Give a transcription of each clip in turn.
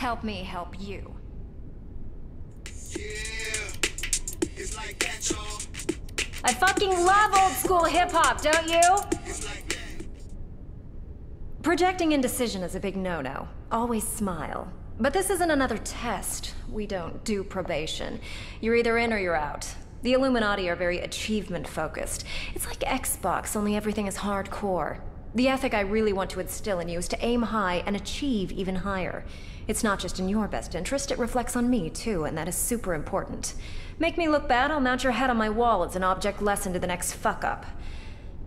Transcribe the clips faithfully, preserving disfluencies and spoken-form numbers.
Help me help you. Yeah, it's like that, y'all. I fucking love old school hip hop, don't you? It's like that. Projecting indecision is a big no-no. Always smile. But this isn't another test. We don't do probation. You're either in or you're out. The Illuminati are very achievement-focused. It's like Xbox, only everything is hardcore. The ethic I really want to instill in you is to aim high and achieve even higher. It's not just in your best interest, it reflects on me too, and that is super important. Make me look bad, I'll mount your head on my wall as an object lesson to the next fuck-up.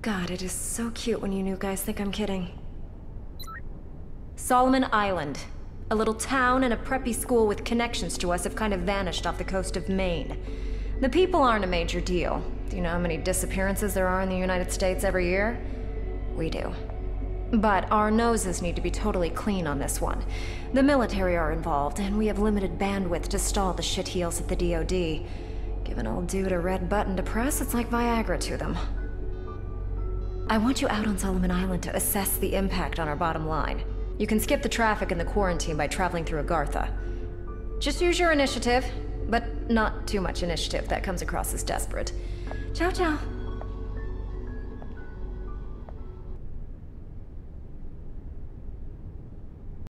God, it is so cute when you new guys think I'm kidding. Solomon Island. A little town and a preppy school with connections to us have kind of vanished off the coast of Maine. The people aren't a major deal. Do you know how many disappearances there are in the United States every year? We do. But our noses need to be totally clean on this one. The military are involved, and we have limited bandwidth to stall the shitheels at the D O D. Give an old dude a red button to press, it's like Viagra to them. I want you out on Solomon Island to assess the impact on our bottom line. You can skip the traffic and the quarantine by traveling through Agartha. Just use your initiative, but not too much initiative. That comes across as desperate. Ciao, ciao.